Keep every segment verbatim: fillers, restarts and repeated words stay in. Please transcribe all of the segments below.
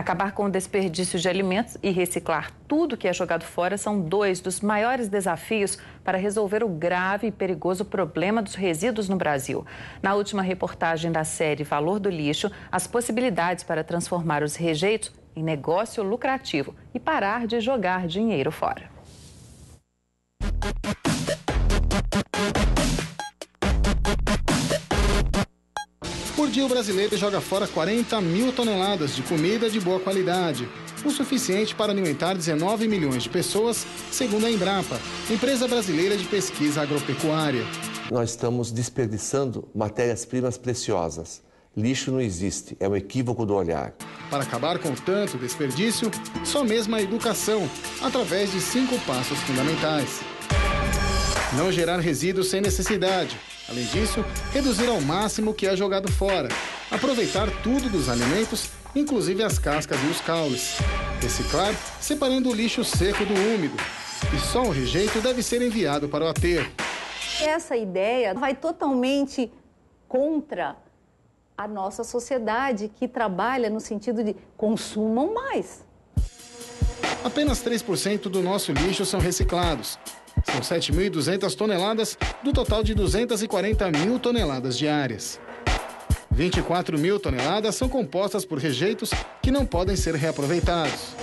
Acabar com o desperdício de alimentos e reciclar tudo que é jogado fora são dois dos maiores desafios para resolver o grave e perigoso problema dos resíduos no Brasil. Na última reportagem da série Valor do Lixo, as possibilidades para transformar os rejeitos em negócio lucrativo e parar de jogar dinheiro fora. Por dia, o brasileiro joga fora quarenta mil toneladas de comida de boa qualidade, o suficiente para alimentar dezenove milhões de pessoas, segundo a Embrapa, empresa brasileira de pesquisa agropecuária. Nós estamos desperdiçando matérias-primas preciosas. Lixo não existe, é um equívoco do olhar. Para acabar com tanto desperdício, só mesmo a educação, através de cinco passos fundamentais. Não gerar resíduos sem necessidade. Além disso, reduzir ao máximo o que é jogado fora. Aproveitar tudo dos alimentos, inclusive as cascas e os caules. Reciclar, separando o lixo seco do úmido. E só o rejeito deve ser enviado para o aterro. Essa ideia vai totalmente contra a nossa sociedade, que trabalha no sentido de consumam mais. Apenas três por cento do nosso lixo são reciclados. São sete mil e duzentas toneladas do total de duzentas e quarenta mil toneladas diárias. vinte e quatro mil toneladas são compostas por rejeitos que não podem ser reaproveitados.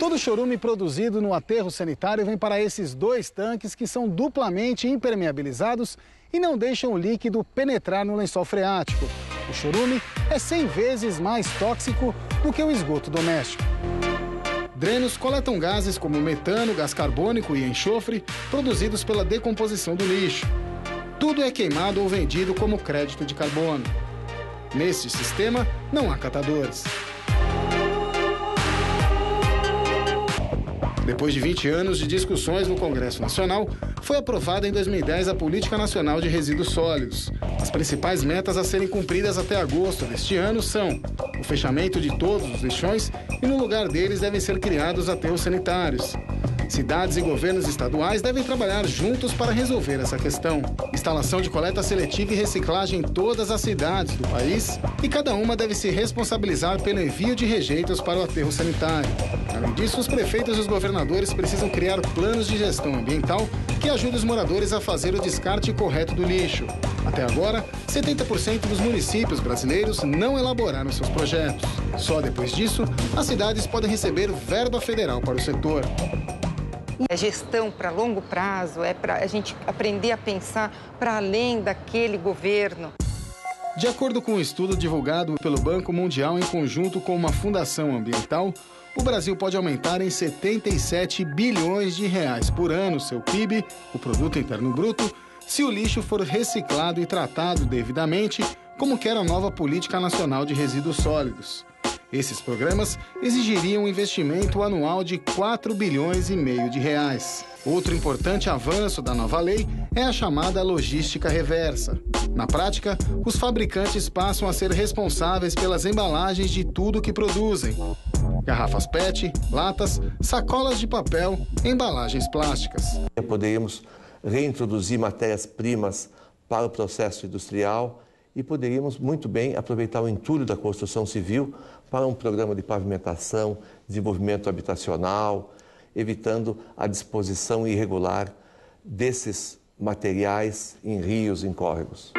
Todo o chorume produzido no aterro sanitário vem para esses dois tanques que são duplamente impermeabilizados e não deixam o líquido penetrar no lençol freático. O chorume é cem vezes mais tóxico do que o esgoto doméstico. Drenos coletam gases como metano, gás carbônico e enxofre, produzidos pela decomposição do lixo. Tudo é queimado ou vendido como crédito de carbono. Neste sistema, não há catadores. Depois de vinte anos de discussões no Congresso Nacional, foi aprovada em dois mil e dez a Política Nacional de Resíduos Sólidos. As principais metas a serem cumpridas até agosto deste ano são o fechamento de todos os lixões e no lugar deles devem ser criados aterros sanitários. Cidades e governos estaduais devem trabalhar juntos para resolver essa questão. Instalação de coleta seletiva e reciclagem em todas as cidades do país e cada uma deve se responsabilizar pelo envio de rejeitos para o aterro sanitário. Além disso, os prefeitos e os governadores precisam criar planos de gestão ambiental que ajudem os moradores a fazer o descarte correto do lixo. Até agora, setenta por cento dos municípios brasileiros não elaboraram seus projetos. Só depois disso, as cidades podem receber verba federal para o setor. É gestão para longo prazo, é para a gente aprender a pensar para além daquele governo. De acordo com um estudo divulgado pelo Banco Mundial em conjunto com uma fundação ambiental, o Brasil pode aumentar em setenta e sete bilhões de reais por ano seu P I B, o Produto Interno Bruto, se o lixo for reciclado e tratado devidamente, como quer a nova Política Nacional de Resíduos Sólidos. Esses programas exigiriam um investimento anual de quatro bilhões e meio de reais. Outro importante avanço da nova lei é a chamada logística reversa. Na prática, os fabricantes passam a ser responsáveis pelas embalagens de tudo que produzem. Garrafas PET, latas, sacolas de papel, embalagens plásticas. Poderíamos reintroduzir matérias-primas para o processo industrial e poderíamos muito bem aproveitar o entulho da construção civil para um programa de pavimentação, desenvolvimento habitacional, evitando a disposição irregular desses materiais em rios, em córregos.